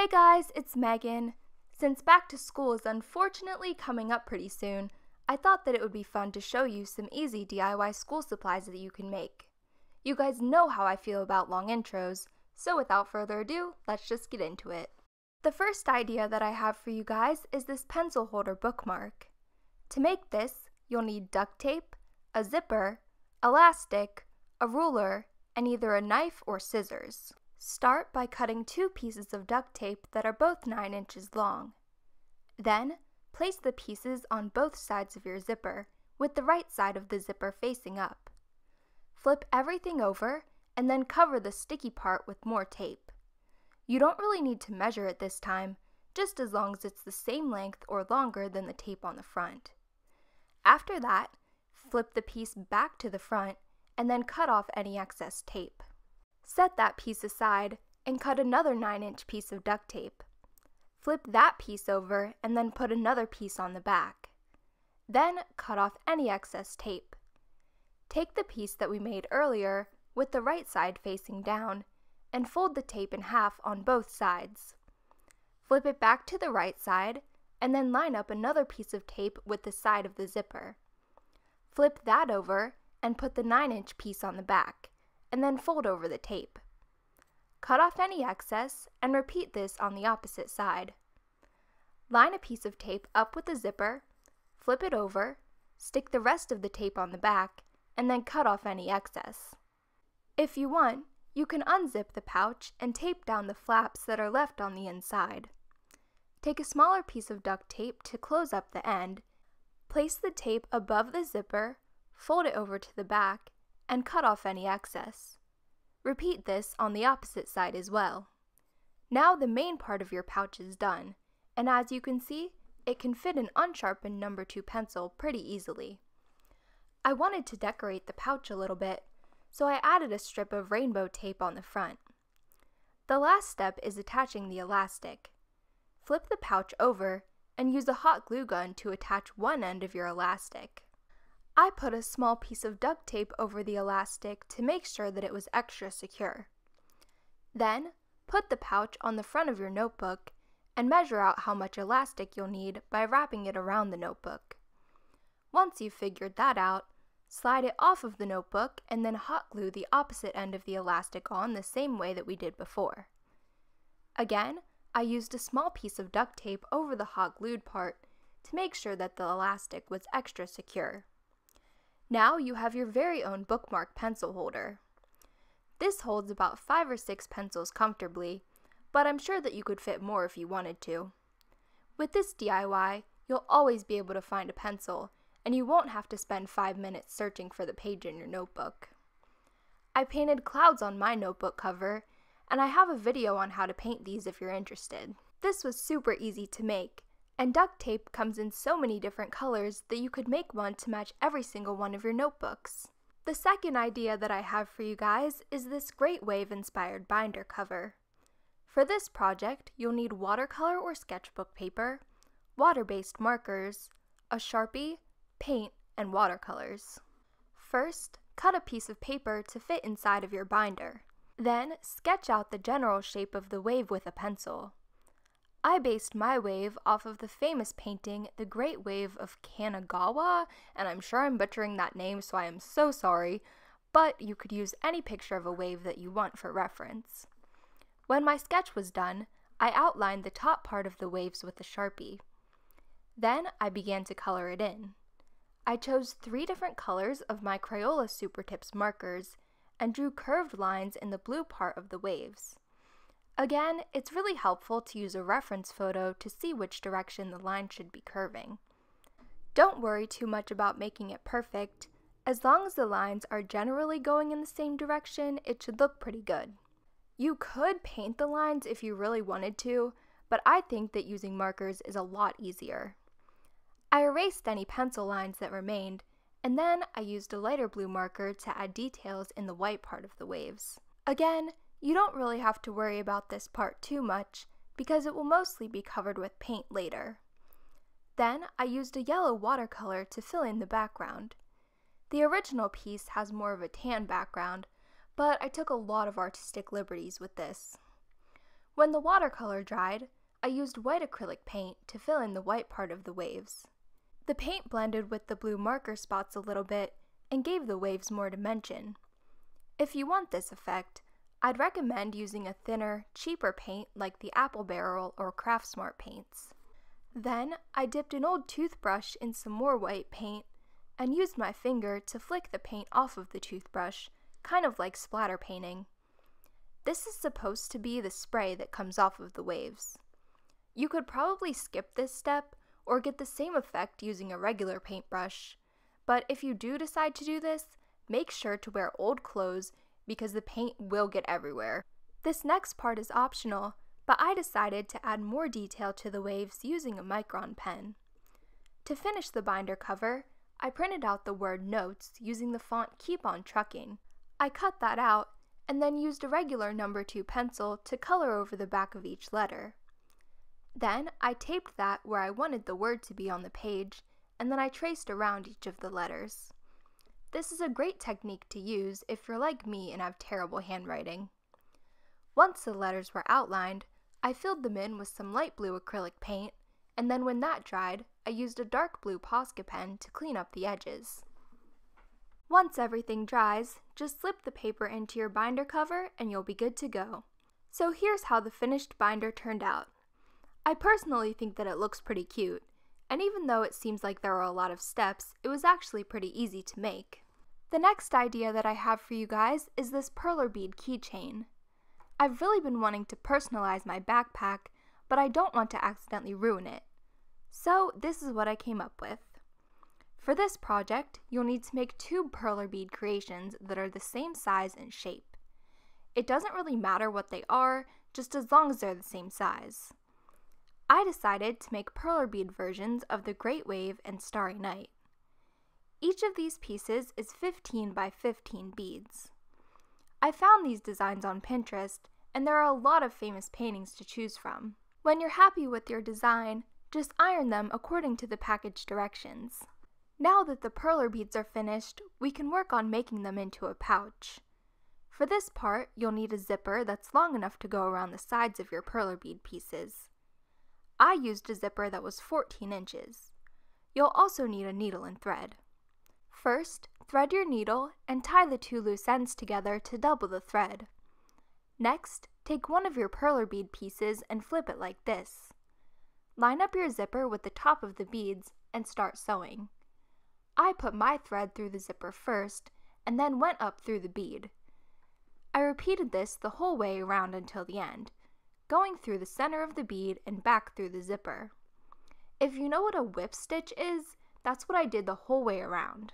Hey guys, it's Megan. Since back to school is unfortunately coming up pretty soon, I thought that it would be fun to show you some easy DIY school supplies that you can make. You guys know how I feel about long intros, so without further ado, let's just get into it. The first idea that I have for you guys is this pencil holder bookmark. To make this, you'll need duct tape, a zipper, elastic, a ruler, and either a knife or scissors. Start by cutting two pieces of duct tape that are both 9 inches long. Then, place the pieces on both sides of your zipper, with the right side of the zipper facing up. Flip everything over, and then cover the sticky part with more tape. You don't really need to measure it this time, just as long as it's the same length or longer than the tape on the front. After that, flip the piece back to the front, and then cut off any excess tape. Set that piece aside and cut another 9-inch piece of duct tape. Flip that piece over and then put another piece on the back. Then cut off any excess tape. Take the piece that we made earlier with the right side facing down and fold the tape in half on both sides. Flip it back to the right side and then line up another piece of tape with the side of the zipper. Flip that over and put the 9-inch piece on the back, and then fold over the tape. Cut off any excess and repeat this on the opposite side. Line a piece of tape up with the zipper, flip it over, stick the rest of the tape on the back, and then cut off any excess. If you want, you can unzip the pouch and tape down the flaps that are left on the inside. Take a smaller piece of duct tape to close up the end, place the tape above the zipper, fold it over to the back, and cut off any excess. Repeat this on the opposite side as well. Now the main part of your pouch is done, and as you can see, it can fit an unsharpened number 2 pencil pretty easily. I wanted to decorate the pouch a little bit, so I added a strip of rainbow tape on the front. The last step is attaching the elastic. Flip the pouch over and use a hot glue gun to attach one end of your elastic. I put a small piece of duct tape over the elastic to make sure that it was extra secure. Then, put the pouch on the front of your notebook and measure out how much elastic you'll need by wrapping it around the notebook. Once you've figured that out, slide it off of the notebook and then hot glue the opposite end of the elastic on the same way that we did before. Again, I used a small piece of duct tape over the hot glued part to make sure that the elastic was extra secure. Now you have your very own bookmark pencil holder. This holds about 5 or 6 pencils comfortably, but I'm sure that you could fit more if you wanted to. With this DIY, you'll always be able to find a pencil, and you won't have to spend 5 minutes searching for the page in your notebook. I painted clouds on my notebook cover, and I have a video on how to paint these if you're interested. This was super easy to make. And duct tape comes in so many different colors that you could make one to match every single one of your notebooks. The second idea that I have for you guys is this Great Wave inspired binder cover. For this project, you'll need watercolor or sketchbook paper, water-based markers, a Sharpie, paint, and watercolors. First, cut a piece of paper to fit inside of your binder. Then, sketch out the general shape of the wave with a pencil. I based my wave off of the famous painting, The Great Wave off Kanagawa, and I'm sure I'm butchering that name, so I am so sorry, but you could use any picture of a wave that you want for reference. When my sketch was done, I outlined the top part of the waves with a Sharpie. Then I began to color it in. I chose 3 different colors of my Crayola Super Tips markers and drew curved lines in the blue part of the waves. Again, it's really helpful to use a reference photo to see which direction the line should be curving. Don't worry too much about making it perfect. As long as the lines are generally going in the same direction, it should look pretty good. You could paint the lines if you really wanted to, but I think that using markers is a lot easier. I erased any pencil lines that remained, and then I used a lighter blue marker to add details in the white part of the waves. Again, you don't really have to worry about this part too much because it will mostly be covered with paint later. Then I used a yellow watercolor to fill in the background. The original piece has more of a tan background, but I took a lot of artistic liberties with this. When the watercolor dried, I used white acrylic paint to fill in the white part of the waves. The paint blended with the blue marker spots a little bit and gave the waves more dimension. If you want this effect, I'd recommend using a thinner, cheaper paint like the Apple Barrel or Craftsmart paints. Then, I dipped an old toothbrush in some more white paint and used my finger to flick the paint off of the toothbrush, kind of like splatter painting. This is supposed to be the spray that comes off of the waves. You could probably skip this step or get the same effect using a regular paintbrush, but if you do decide to do this, make sure to wear old clothes because the paint will get everywhere. This next part is optional, but I decided to add more detail to the waves using a Micron pen. To finish the binder cover, I printed out the word notes using the font Keep on Trucking. I cut that out and then used a regular number 2 pencil to color over the back of each letter. Then I taped that where I wanted the word to be on the page, and then I traced around each of the letters. This is a great technique to use if you're like me and have terrible handwriting. Once the letters were outlined, I filled them in with some light blue acrylic paint, and then when that dried, I used a dark blue Posca pen to clean up the edges. Once everything dries, just slip the paper into your binder cover and you'll be good to go. So here's how the finished binder turned out. I personally think that it looks pretty cute, and even though it seems like there were a lot of steps, it was actually pretty easy to make. The next idea that I have for you guys is this perler bead keychain. I've really been wanting to personalize my backpack, but I don't want to accidentally ruin it. So this is what I came up with. For this project, you'll need to make 2 perler bead creations that are the same size and shape. It doesn't really matter what they are, just as long as they're the same size. I decided to make perler bead versions of The Great Wave and Starry Night. Each of these pieces is 15 by 15 beads. I found these designs on Pinterest, and there are a lot of famous paintings to choose from. When you're happy with your design, just iron them according to the package directions. Now that the perler beads are finished, we can work on making them into a pouch. For this part, you'll need a zipper that's long enough to go around the sides of your perler bead pieces. I used a zipper that was 14 inches. You'll also need a needle and thread. First, thread your needle and tie the 2 loose ends together to double the thread. Next, take one of your perler bead pieces and flip it like this. Line up your zipper with the top of the beads and start sewing. I put my thread through the zipper first and then went up through the bead. I repeated this the whole way around until the end, going through the center of the bead and back through the zipper. If you know what a whip stitch is, that's what I did the whole way around.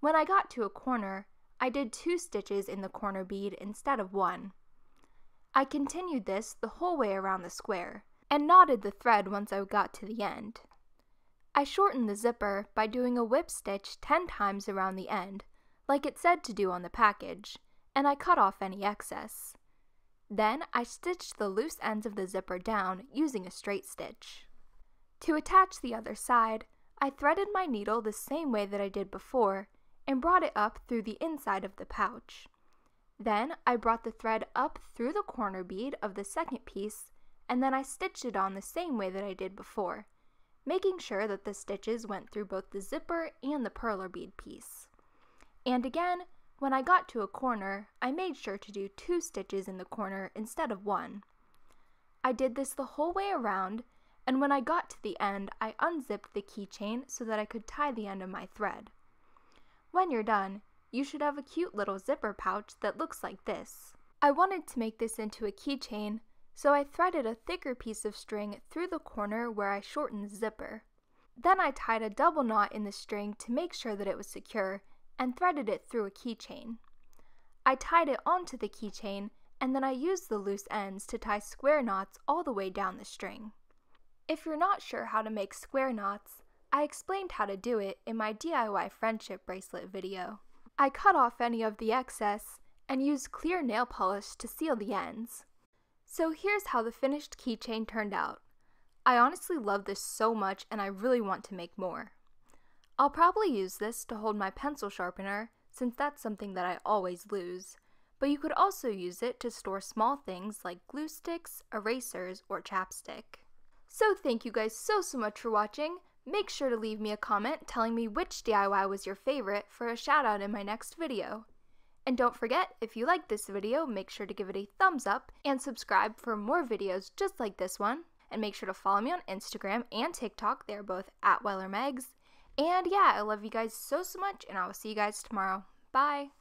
When I got to a corner, I did 2 stitches in the corner bead instead of 1. I continued this the whole way around the square, and knotted the thread once I got to the end. I shortened the zipper by doing a whip stitch 10 times around the end, like it said to do on the package, and I cut off any excess. Then I stitched the loose ends of the zipper down using a straight stitch. To attach the other side, I threaded my needle the same way that I did before and brought it up through the inside of the pouch. Then I brought the thread up through the corner bead of the second piece, and then I stitched it on the same way that I did before, making sure that the stitches went through both the zipper and the perler bead piece. And again, when I got to a corner, I made sure to do 2 stitches in the corner instead of 1. I did this the whole way around, and when I got to the end, I unzipped the keychain so that I could tie the end of my thread. When you're done, you should have a cute little zipper pouch that looks like this. I wanted to make this into a keychain, so I threaded a thicker piece of string through the corner where I shortened the zipper. Then I tied a double knot in the string to make sure that it was secure, and threaded it through a keychain. I tied it onto the keychain, and then I used the loose ends to tie square knots all the way down the string. If you're not sure how to make square knots, I explained how to do it in my DIY friendship bracelet video. I cut off any of the excess, and used clear nail polish to seal the ends. So here's how the finished keychain turned out. I honestly love this so much, and I really want to make more. I'll probably use this to hold my pencil sharpener, since that's something that I always lose, but you could also use it to store small things like glue sticks, erasers, or chapstick. So thank you guys so much for watching. Make sure to leave me a comment telling me which DIY was your favorite for a shout out in my next video. And don't forget, if you liked this video, make sure to give it a thumbs up and subscribe for more videos just like this one. And make sure to follow me on Instagram and TikTok, they're both @WellerMegs. And yeah, I love you guys so much, and I will see you guys tomorrow. Bye!